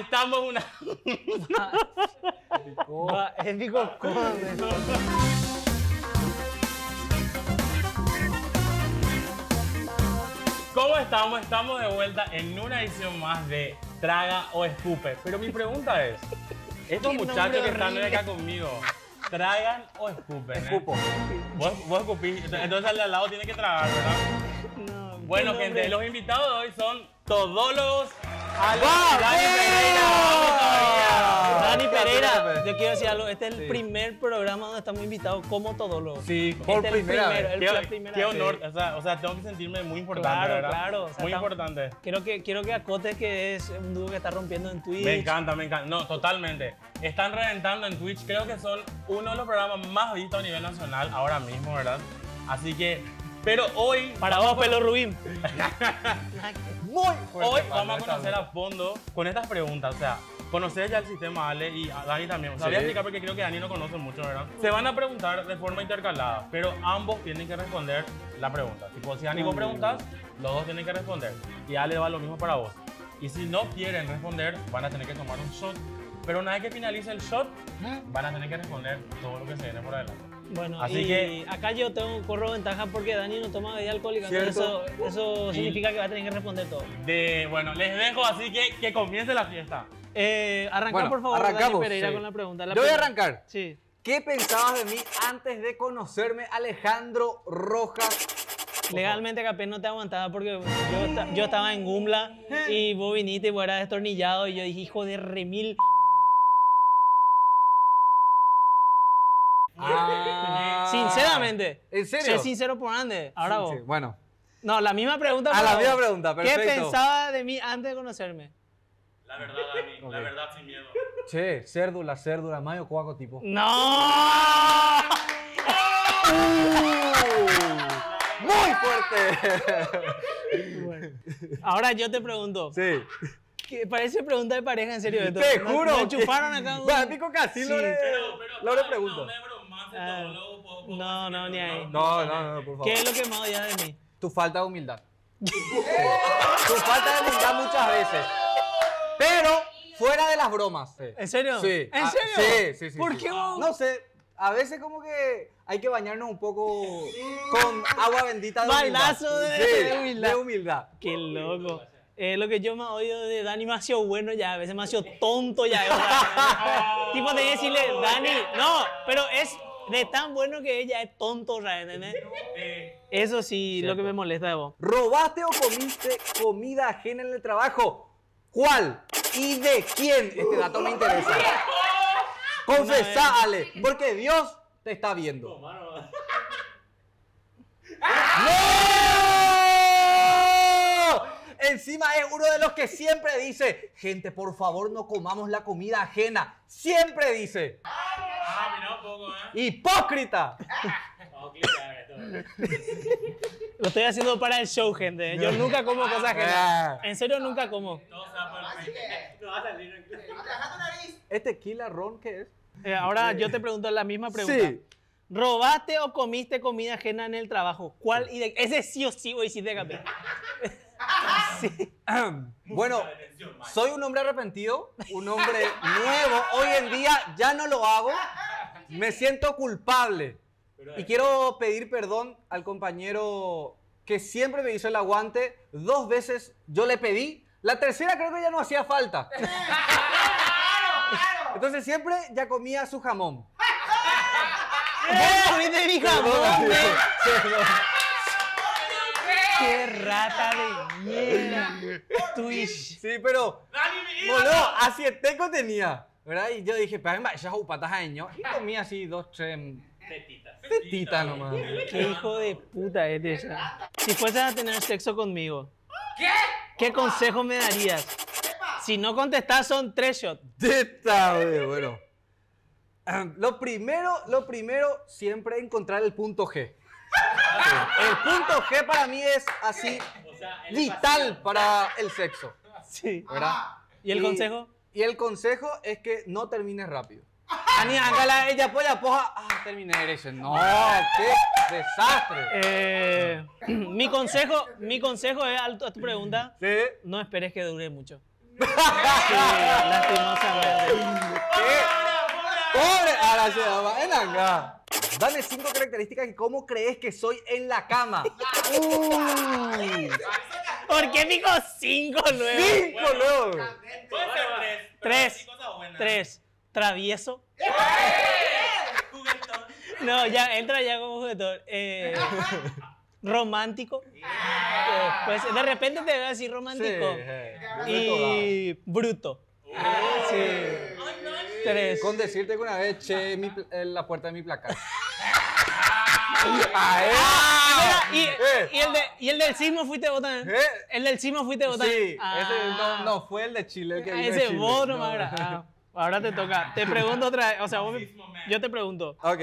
estamos en una... Es mi cocón. ¿Cómo estamos? Estamos de vuelta en una edición más de Traga o Escupe. Pero mi pregunta es, estos muchachos que están acá conmigo, ¿tragan o escupen? Escupo. Vos escupís, entonces el de al lado tiene que tragar, ¿verdad? No. Bueno, gente, los invitados de hoy son Todólogos. Dani Pereira, yo quiero decir algo, este es el primer programa donde estamos invitados como todólogos. Sí, por primera vez. Qué honor, o sea, tengo que sentirme muy importante, ¿verdad? Claro, o sea, muy importante. Quiero que acotes que es un dúo que está rompiendo en Twitch. Me encanta, no, totalmente. Están reventando en Twitch, creo que son uno de los programas más vistos a nivel nacional ahora mismo, ¿verdad? Así que, pero hoy... Para vos, Pelo Rubín. Muy fuerte. Hoy vamos a conocer a fondo con estas preguntas, o sea, conocer ya el sistema Ale y a Dani también. O sea, voy a explicar porque creo que Dani no conoce mucho, ¿verdad? Se van a preguntar de forma intercalada, pero ambos tienen que responder la pregunta. Tipo, si Dani vos preguntas, los dos tienen que responder. Y Ale va lo mismo para vos. Y si no quieren responder, van a tener que tomar un shot. Pero una vez que finalice el shot, van a tener que responder todo lo que se viene por adelante. Bueno, así que acá yo corro ventaja porque Dani no toma bebida alcohólica, eso significa que va a tener que responder todo. Bueno, les dejo, así que comience la fiesta. Arranca, por favor, Dani Pereira, con la pregunta. Yo voy a arrancar. Sí. ¿Qué pensabas de mí antes de conocerme, Alejandro Rojas? Legalmente, capaz no te aguantaba porque yo estaba en Gumbla y vos viniste y vos eras destornillado y yo dije, hijo de remil... Sinceramente. ¿En serio? Sé sincero por Andes. Ahora vos. Bueno. No, la misma pregunta. A la misma pregunta, perfecto. ¿Qué pensaba de mí antes de conocerme? La verdad, Dani. Okay. La verdad, sin miedo. Che, cérdula, mayo, cuaco, tipo. ¡No! ¡Muy fuerte! Bueno. Ahora yo te pregunto. Sí. Parece pregunta de pareja, en serio. Te juro. Me chuparon acá. Bueno, pico casi. Lore pregunto. No, ni ahí. No, por favor. ¿Qué es lo que más odias de mí? Tu falta de humildad. Tu falta de humildad muchas veces. Pero fuera de las bromas. Sí. ¿En serio? Sí. ¿En serio? Sí. ¿Por qué vos? No sé. A veces como que hay que bañarnos un poco con agua bendita de humildad. Balazo de humildad. De humildad. Qué loco. Lo que yo más odio de Dani, demasiado bueno ya, a veces demasiado tonto ya. Tipo de decirle, Dani, no, pero es de tan bueno que ella es tonto, ¿entendés? Eso sí, cierto. Lo que me molesta de vos. ¿Robaste o comiste comida ajena en el trabajo? ¿Cuál? ¿Y de quién? Este dato me interesa. Confesá, Ale, porque Dios te está viendo. ¡No! Encima es uno de los que siempre dice, gente, por favor, no comamos la comida ajena. Siempre dice. Mirá un poco, ¿eh? ¡Hipócrita! Lo estoy haciendo para el show, gente. Yo nunca como cosas ajenas. En serio, nunca como. No, va a salir. ¿Este tequila, ron, qué es? Ahora yo te pregunto la misma pregunta. Sí. ¿Robaste o comiste comida ajena en el trabajo? ¿Cuál? Y de... Ese sí o sí, hoy sí te cambié. Sí. Bueno, soy un hombre arrepentido, un hombre nuevo. Hoy en día ya no lo hago. Me siento culpable. Y quiero pedir perdón al compañero que siempre me hizo el aguante. 2 veces yo le pedí. La tercera creo que ya no hacía falta. Entonces siempre ya comía su jamón. ¡Vos comiste mi jamón! ¡Qué rata de mierda! Twitch. Sí, pero... Boludo, así el teco tenía, ¿verdad? Y yo dije, pero ya hago patas a ño. Y comía así 2, 3... Tetitas nomás. Qué hijo de puta eres. Si fueses a tener sexo conmigo... ¿Qué? ¿Qué consejo me darías? Si no contestás son 3 shots. Teta, bueno. Lo primero, siempre encontrar el punto G. El punto G para mí es así, o sea, vital para el sexo. Sí. ¿Verdad? ¿Y el consejo? Y el consejo es que no termines rápido. Ani, ángala, ella polla, poja. Terminé derecho. No, qué desastre. Mi consejo es a tu pregunta. No esperes que dure mucho. Lastimosamente. ¿Qué? ¡Pobre! Ahora se llama el anga. Dame 5 características de cómo crees que soy en la cama. ¿Por qué digo 5 luego? 5 luego. 3. Travieso. Juguetón. No, ya entra ya como juguetón. Romántico. Pues de repente te veo así romántico. Sí, y bruto. Sí. 3. Con decirte que una vez eché la puerta de mi placar. ¿Y el del sismo fuiste vos también? ¿El del sismo fuiste vos también? Sí, ese no fue el de Chile. Que ese Chile. Vos no me agrada. Ahora te toca. Te pregunto otra vez. O sea, yo te pregunto. Ok.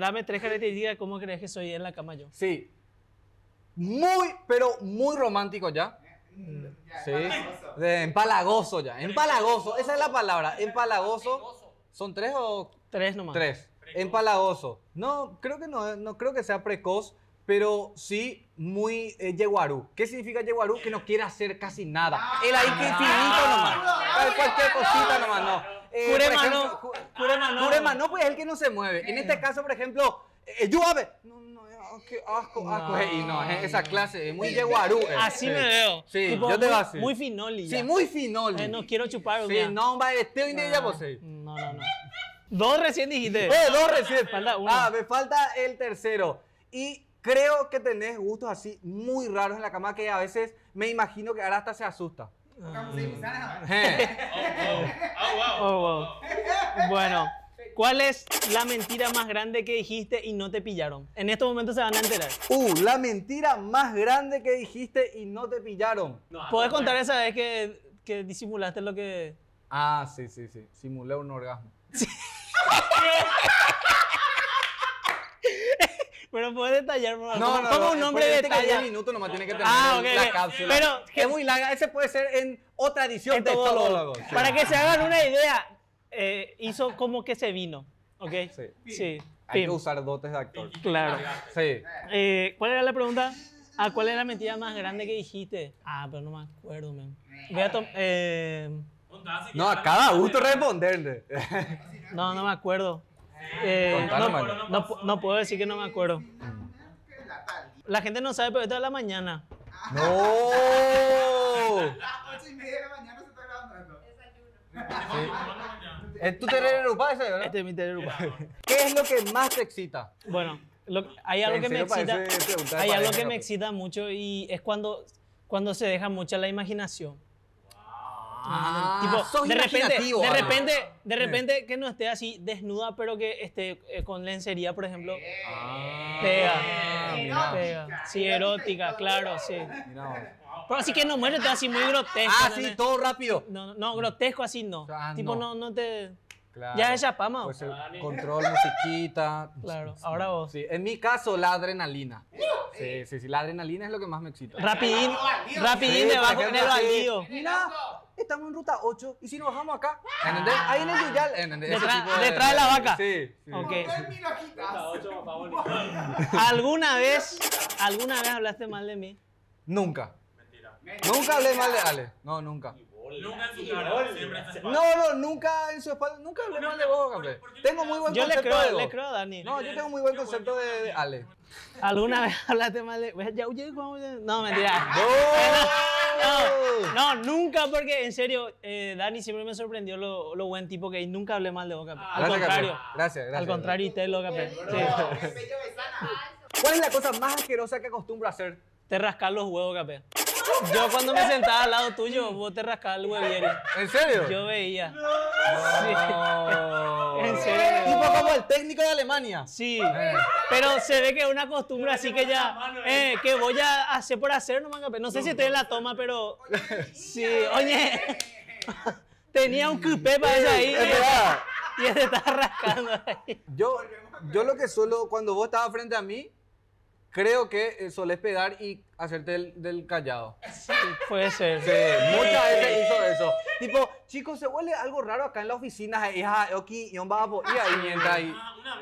Dame 3 características de cómo crees que soy en la cama yo. Sí. Muy, pero muy romántico ya. Sí, empalagoso ya, empalagoso, esa es la palabra, empalagoso. ¿Son 3 o...? 3 nomás. 3, empalagoso. No, creo que no creo que sea precoz, pero sí muy yeguarú. ¿Qué significa yeguarú? Que no quiere hacer casi nada. Él ahí que finito nomás, cualquier cosita nomás, no. Curema no, pues es el que no se mueve. En este caso, por ejemplo, llueve. Qué asco, asco. Y no, es esa clase, es muy yeguarú. Así me veo. Sí, tipo, yo te veo así. Muy finoli. Ya. Sí, muy finoli. No quiero chupar. Sí, ya. No, va, estoy ni ella posee. No. 2 recién dijiste. 2 recién. Falta 1. Ah, me falta el tercero. Y creo que tenés gustos así muy raros en la cama que a veces me imagino que ahora hasta se asusta. Bueno. ¿Cuál es la mentira más grande que dijiste y no te pillaron? En estos momentos se van a enterar. La mentira más grande que dijiste y no te pillaron. ¿Podés contar esa vez que disimulaste lo que...? Ah, sí. Simulé un orgasmo. Sí. Pero puedes detallar más. No, ¿cómo un nombre de detalle? 10 minutos nomás tiene que tener la cápsula. Pero es muy larga. Ese puede ser en otra edición de Todólogos. Para que se hagan una idea... hizo como que se vino, ¿ok? Sí. Hay que usar dotes de actor. Claro. Sí. ¿Cuál era la pregunta? ¿Cuál era la mentira más grande que dijiste? Pero no me acuerdo, man. Voy a tomar... No, a cada gusto responderle. No me acuerdo. No puedo decir que no me acuerdo. La gente no sabe, pero esto es la mañana. ¡No! 8:30 de la mañana se está grabando esto. Desayuno. ¿Es tu telegrupá ese, verdad? Este es mi telegrupá. ¿Qué es lo que más te excita? Bueno, hay algo que me excita. Hay algo que me excita mucho y es cuando se deja mucha la imaginación. Tipo, de repente que no esté así desnuda, pero que esté con lencería, por ejemplo. Pega. Sí, erótica, claro, sí. Pero así que no muérete así muy grotesco. Así, todo rápido. No, grotesco así no. Tipo, no te... Claro. Ya es chapama. Pues control, musiquita. Claro, ahora vos. Sí. En mi caso, la adrenalina. Sí, la adrenalina es lo que más me excita. Rapidín debajo en el baldío. Mira, estamos en ruta 8 y si nos bajamos acá, ¿entendés? Ahí en el Yuyal, ¿entendés? Detrás de la vaca. Sí. Okay. ¿Alguna vez hablaste mal de mí? Nunca. Nunca hablé mal de Ale. No, nunca. Nunca en su cara, siempre en su espalda. No, nunca en su espalda. Nunca hablé mal de vos, Gabriel. Tengo muy buen concepto de vos. Yo le creo a Dani. No, yo tengo muy buen concepto de Ale. ¿Alguna vez hablaste mal de...? No, mentira. No, nunca, porque en serio, Dani siempre me sorprendió lo buen tipo que es. Nunca hablé mal de vos, Gabriel. Al contrario. Gracias. Al contrario, y te lo, Gabriel. ¿Cuál es la cosa más asquerosa que acostumbro a hacer? Te rascar los huevos, Gabriel. Yo cuando me sentaba al lado tuyo, vos te rascabas el hueviero. ¿En serio? Yo veía. No. Sí. ¿En serio? Tipo como el técnico de Alemania. Sí. Pero se ve que es una costumbre, así que ya... que voy a hacer por hacer, no manga. No sé si estoy en la toma, pero... Sí, oye. Tenía un cupé para eso ahí. Y se estaba rascando ahí. Yo lo que suelo, cuando vos estabas frente a mí, creo que solés pedar y hacerte del callado. Sí, puede ser. Sí, muchas veces hizo eso. Tipo, chicos, se huele algo raro acá en la oficina. Oki, y un babo, y ahí mienta ahí.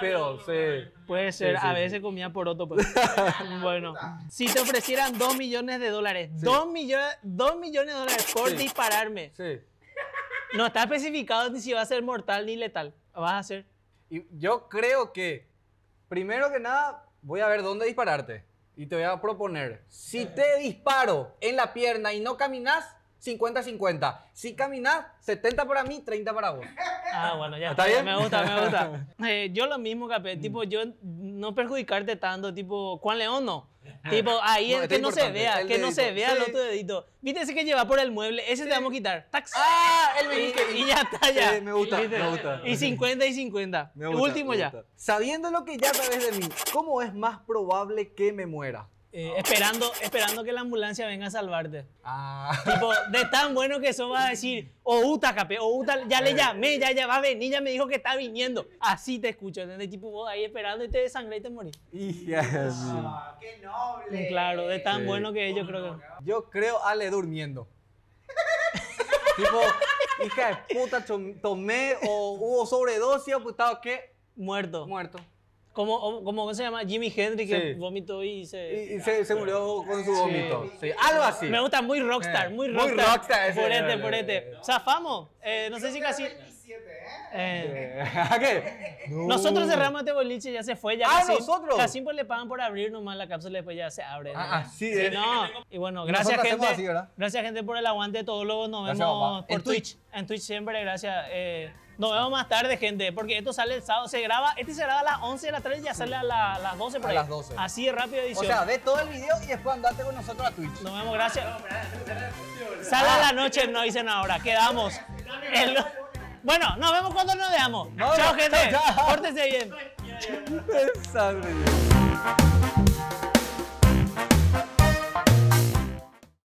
Pero, sí. Puede ser, sí, sí, a veces sí. Comía poroto. Pues. Bueno, si te ofrecieran $2 millones de dólares, sí. $2 millones de dólares por sí. Dispararme. Sí. No está especificado ni si va a ser mortal ni letal. Vas a hacer. Y yo creo que, primero que nada, voy a ver dónde dispararte. Y te voy a proponer, si te disparo en la pierna y no caminas, 50-50. Si caminas, 70 para mí, 30 para vos. Ah, bueno, ya. ¿Está bien? Me gusta, me gusta. Yo lo mismo, Capé. Tipo, yo no perjudicarte tanto, tipo, Juan León no. Tipo, ahí no, es que no se vea, que no se vea el otro dedito. Viste ese que lleva por el mueble, ese sí. Te vamos a quitar. ¡Tax! ¡Ah! El meñique. Y ya está, ya. Me gusta, me gusta. Y 50-50. Me gusta, último me gusta. Ya. Sabiendo lo que ya sabes de mí, ¿cómo es más probable que me muera? Esperando que la ambulancia venga a salvarte. Ah. Tipo, de tan bueno que eso va a decir, Outa, Capé, Outa, ya le llamé, ya va a venir, ya me dijo que está viniendo. Así te escucho, ¿entendés? Tipo, vos ahí esperando y te desangré y te morís. Ah, ¡qué noble! Claro, de tan bueno que es, yo creo que... Yo creo Ale durmiendo. Tipo, hija de puta, tomé o hubo sobredosis o putado, ¿qué? Muerto. Muerto. ¿Cómo se llama? Jimmy Henry, que sí. Vomitó y se murió con su vómito. Sí. Algo así. Me gusta, muy rockstar, muy rockstar. Muy rockstar. Purete. ¿Zafamos? No sé si casi... 27, ¿a qué? No. Nosotros cerramos este boliche y ya se fue. Ya ¿nosotros? Casi pues le pagan por abrir nomás la cápsula y después ya se abre. ¿No? Ah, sí, es. No. Y bueno, gracias, gente. Así, gracias, gente, por el aguante de Todólogos. Nos vemos por Twitch. En Twitch siempre, gracias. Nos vemos más tarde, gente, porque esto sale el sábado. Se graba, este se graba a las 11 de la tarde y ya sale a las 12 por ahí. A las 12. Así de rápido edición. O sea, ve todo el video y después andate con nosotros a Twitch. Nos vemos, gracias. Sale a la noche, no dicen ahora. Quedamos. Bueno, nos vemos cuando nos veamos. Chao, gente. Pórtense bien.